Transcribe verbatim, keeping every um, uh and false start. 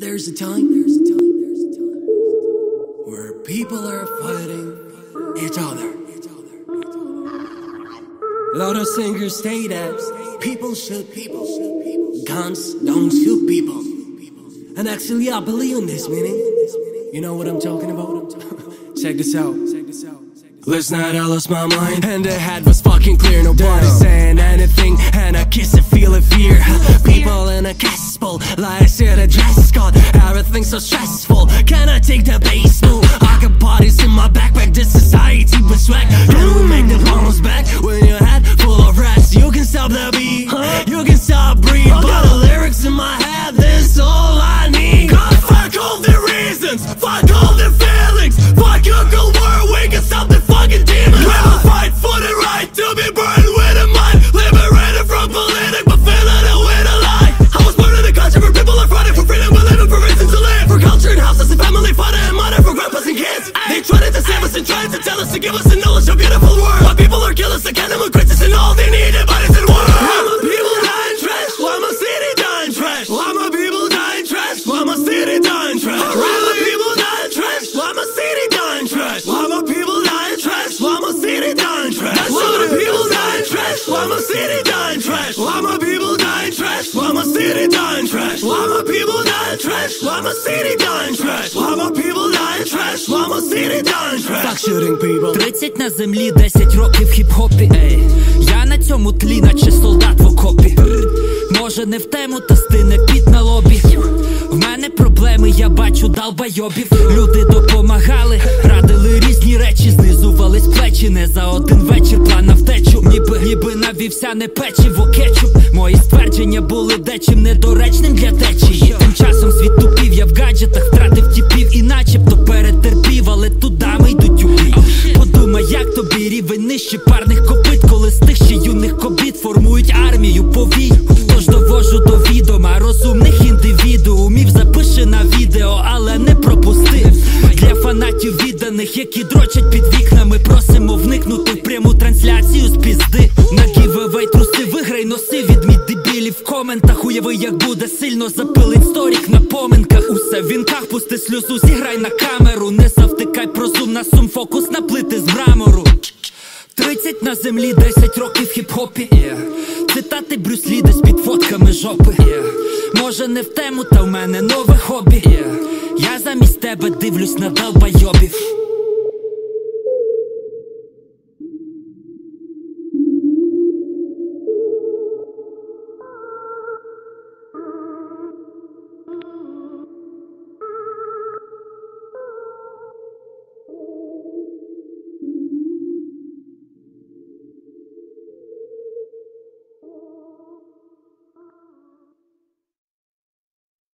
There's a time, there's a time, there's a time, where people are fighting each other. A lot of singers say that people shoot people, guns don't shoot people. And actually, I believe in this meaning. You know what I'm talking about? Check this out. Last night I lost my mind, and the head was fucking clear. Nobody saying anything, and I kiss and feel a fear. People in a castle, lies in a dress code. Everything's so stressful. Can I take the bass move? I got bodies in my backpack. This society was swag. You make the bounce back when your head full of rats. You can stop the beat, you can stop breathing, but the lyrics in my head, that's all I need. Cause fuck all the reasons, fuck all the feelings, fuck your girl world. We can stop the fucking demons. We will fight for the right to be burned with a mind, liberated from politics, but feeling it with a lie. I was born in a country where people are fighting for freedom. We're living for reasons to live, for culture and houses and family, father and mother, for grandpas and kids. They tried to save us and tried to tell us to give us the knowledge of beautiful world, but people are killers like animal creatures, and all they need about is in war. Why my people dying trash? Why my city dying trash? Why my people dying trash? Why my city dying trash? Why my people dying trash? Why my city dying trash? Why my people dying trash? Why my city dying trash? Why my people dying trash? Why my city dying trash? Why my people dying trash? Why my city dying trash? Why my people dying trash? Why my city dying trash? Why my people dying trash? Why my city dying trash? Так shooting people. тридцять на землі, десять років хіп-хопі. Я на цьому тлі, наче солдат в окопі. Може не в тему, та стине під на лобі. В мене проблеми, я бачу долбойобів. Люди допомагали, радили різні речі, знизувались плечі. Не за один вечір план на втечу, ніби, ніби навівся не печиво кетчуп. Мої ствердження були дечим недоречним для течії. Тим часом світ тупів, я в гаджетах втратив тіпів і начебто перетерпів, але тудами йдуть у бій. Подумай, як тобі рівень нижче парних копит, коли з тих ще юних кобіт формують армію повій. Тож довожу до відома розумних індивідуумів, запиши на відео, але не пропусти. Для фанатів відданих, які дрочать під вікнами, просимо вникнути в пряму трансляцію з пізди. На гівевей труси виграй, носи від мід дебілів в коментах. Уяви, як буде сильно запилить сторік на поминках. Усе в вінках, пусти сльозу, зіграй на камеру. Не завтикай про зум на сум, фокус на плити з мрамору. тридцять на землі, десять років хіп-хопі. Цитати Брюс Лі десь під фотками жопи. Може не в тему, та в мене нове хобі. Я замість тебе дивлюсь на долбойобів.